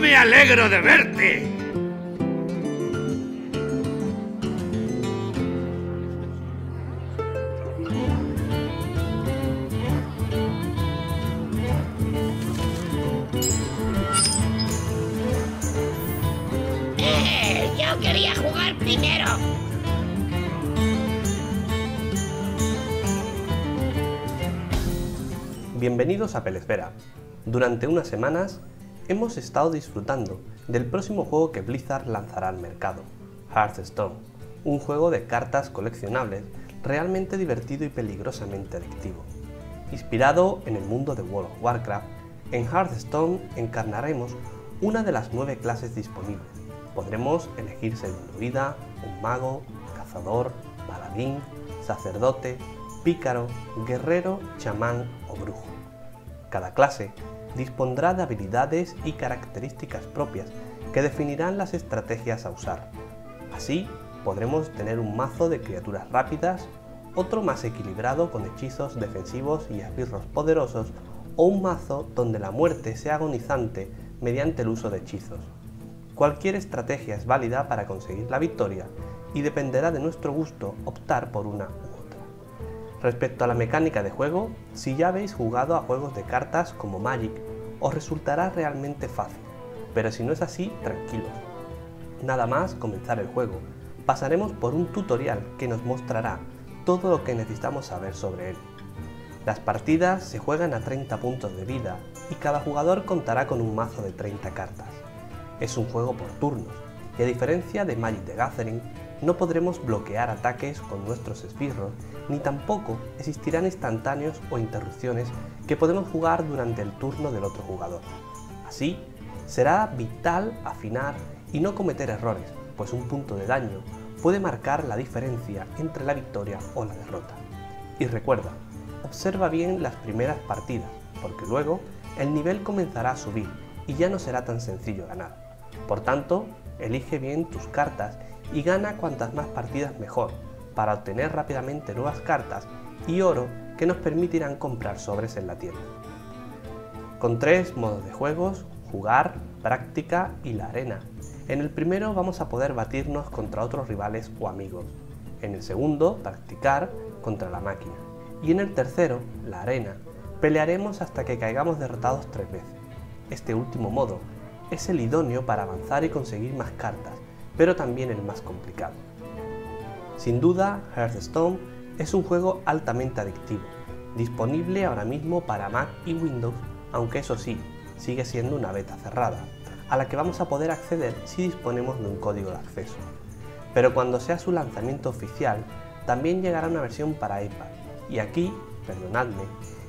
¡Me alegro de verte! Yo quería jugar primero. Bienvenidos a Applesfera. Durante unas semanas hemos estado disfrutando del próximo juego que Blizzard lanzará al mercado, Hearthstone, un juego de cartas coleccionables realmente divertido y peligrosamente adictivo. Inspirado en el mundo de World of Warcraft, en Hearthstone encarnaremos una de las 9 clases disponibles. Podremos elegir ser un druida, un mago, cazador, paladín, sacerdote, pícaro, guerrero, chamán o brujo. Cada clase dispondrá de habilidades y características propias que definirán las estrategias a usar. Así, podremos tener un mazo de criaturas rápidas, otro más equilibrado con hechizos defensivos y esbirros poderosos, o un mazo donde la muerte sea agonizante mediante el uso de hechizos. Cualquier estrategia es válida para conseguir la victoria y dependerá de nuestro gusto optar por una u otra. Respecto a la mecánica de juego, si ya habéis jugado a juegos de cartas como Magic, os resultará realmente fácil, pero si no es así, tranquilos. Nada más comenzar el juego, pasaremos por un tutorial que nos mostrará todo lo que necesitamos saber sobre él. Las partidas se juegan a 30 puntos de vida y cada jugador contará con un mazo de 30 cartas. Es un juego por turnos, y a diferencia de Magic: The Gathering, no podremos bloquear ataques con nuestros esbirros, ni tampoco existirán instantáneos o interrupciones que podemos jugar durante el turno del otro jugador. Así, será vital afinar y no cometer errores, pues un punto de daño puede marcar la diferencia entre la victoria o la derrota. Y recuerda, observa bien las primeras partidas, porque luego el nivel comenzará a subir y ya no será tan sencillo ganar. Por tanto, elige bien tus cartas y gana cuantas más partidas mejor, para obtener rápidamente nuevas cartas y oro que nos permitirán comprar sobres en la tienda. Con 3 modos de juegos, jugar, práctica y la arena. En el primero vamos a poder batirnos contra otros rivales o amigos. En el segundo, practicar contra la máquina. Y en el tercero, la arena, pelearemos hasta que caigamos derrotados 3 veces. Este último modo es el idóneo para avanzar y conseguir más cartas, pero también el más complicado. Sin duda, Hearthstone es un juego altamente adictivo, disponible ahora mismo para Mac y Windows, aunque eso sí, sigue siendo una beta cerrada, a la que vamos a poder acceder si disponemos de un código de acceso. Pero cuando sea su lanzamiento oficial, también llegará una versión para iPad, y aquí, perdonadme,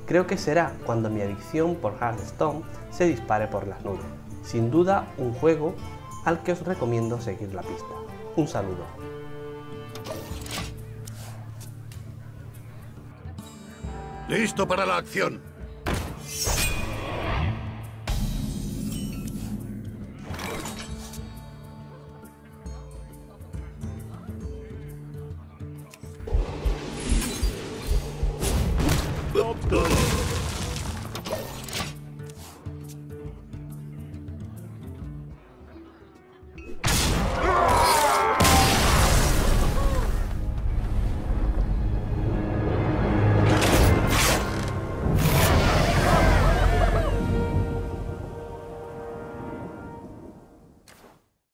creo que será cuando mi adicción por Hearthstone se dispare por las nubes. Sin duda, un juego al que os recomiendo seguir la pista. Un saludo. ¡Listo para la acción! ¡Top!